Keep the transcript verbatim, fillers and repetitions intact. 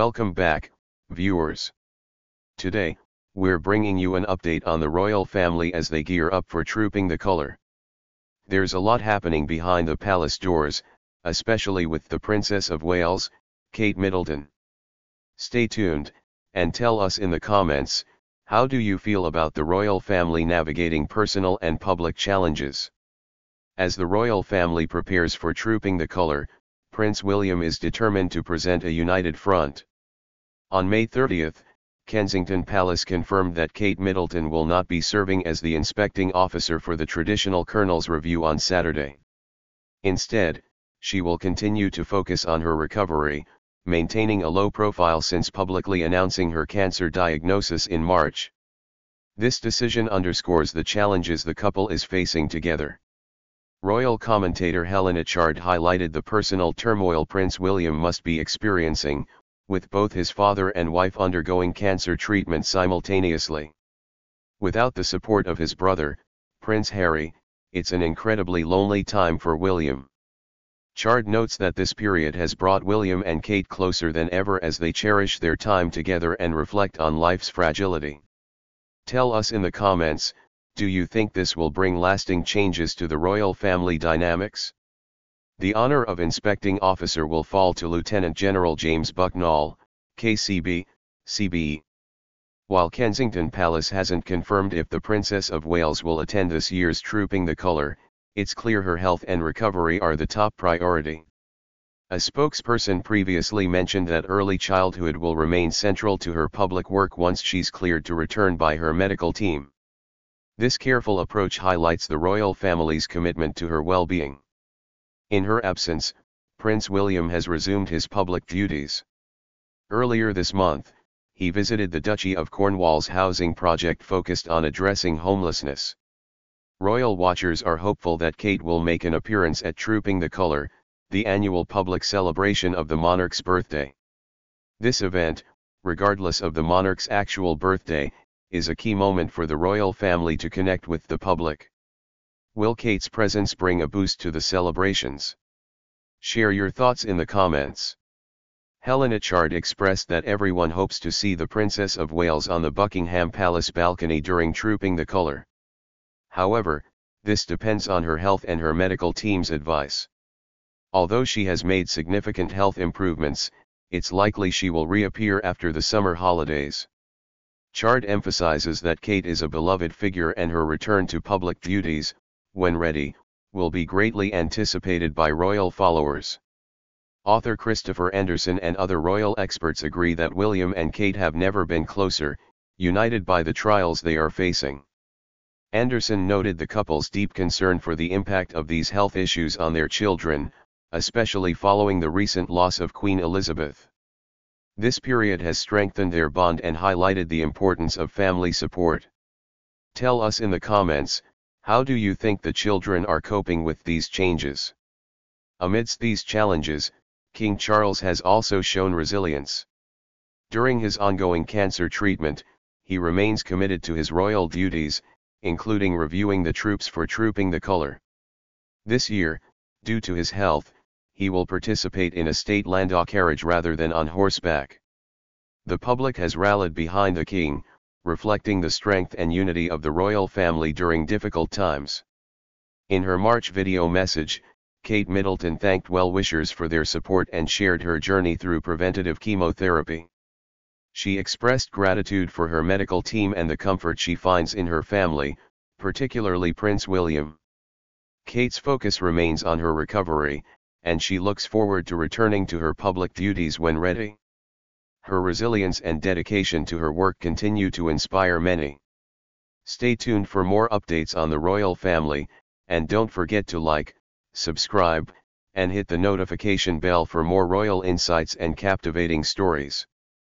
Welcome back, viewers. Today, we're bringing you an update on the royal family as they gear up for Trooping the Colour. There's a lot happening behind the palace doors, especially with the Princess of Wales, Kate Middleton. Stay tuned, and tell us in the comments, how do you feel about the royal family navigating personal and public challenges? As the royal family prepares for Trooping the Colour, Prince William is determined to present a united front. On May thirtieth, Kensington Palace confirmed that Kate Middleton will not be serving as the inspecting officer for the traditional Colonel's Review on Saturday. Instead, she will continue to focus on her recovery, maintaining a low profile since publicly announcing her cancer diagnosis in March. This decision underscores the challenges the couple is facing together. Royal commentator Helena Chard highlighted the personal turmoil Prince William must be experiencing, with both his father and wife undergoing cancer treatment simultaneously. Without the support of his brother, Prince Harry, it's an incredibly lonely time for William. Chard notes that this period has brought William and Kate closer than ever as they cherish their time together and reflect on life's fragility. Tell us in the comments, do you think this will bring lasting changes to the royal family dynamics? The honor of inspecting officer will fall to Lieutenant General James Bucknall, K C B, C B E. While Kensington Palace hasn't confirmed if the Princess of Wales will attend this year's Trooping the Colour, it's clear her health and recovery are the top priority. A spokesperson previously mentioned that early childhood will remain central to her public work once she's cleared to return by her medical team. This careful approach highlights the royal family's commitment to her well-being. In her absence, Prince William has resumed his public duties. Earlier this month, he visited the Duchy of Cornwall's housing project focused on addressing homelessness. Royal watchers are hopeful that Kate will make an appearance at Trooping the Colour, the annual public celebration of the monarch's birthday. This event, regardless of the monarch's actual birthday, is a key moment for the royal family to connect with the public. Will Kate's presence bring a boost to the celebrations? Share your thoughts in the comments. Helena Chard expressed that everyone hopes to see the Princess of Wales on the Buckingham Palace balcony during Trooping the Colour. However, this depends on her health and her medical team's advice. Although she has made significant health improvements, it's likely she will reappear after the summer holidays. Chard emphasizes that Kate is a beloved figure and her return to public duties, when ready, will be greatly anticipated by royal followers. Author Christopher Anderson and other royal experts agree that William and Kate have never been closer, united by the trials they are facing. Anderson noted the couple's deep concern for the impact of these health issues on their children, especially following the recent loss of Queen Elizabeth. This period has strengthened their bond and highlighted the importance of family support. Tell us in the comments, how do you think the children are coping with these changes? Amidst these challenges, King Charles has also shown resilience. During his ongoing cancer treatment, he remains committed to his royal duties, including reviewing the troops for Trooping the Colour. This year, due to his health, he will participate in a state landau carriage rather than on horseback. The public has rallied behind the king, reflecting the strength and unity of the royal family during difficult times. In her March video message, Kate Middleton thanked well-wishers for their support and shared her journey through preventative chemotherapy. She expressed gratitude for her medical team and the comfort she finds in her family, particularly Prince William. Kate's focus remains on her recovery, and she looks forward to returning to her public duties when ready. Her resilience and dedication to her work continue to inspire many. Stay tuned for more updates on the royal family, and don't forget to like, subscribe, and hit the notification bell for more royal insights and captivating stories.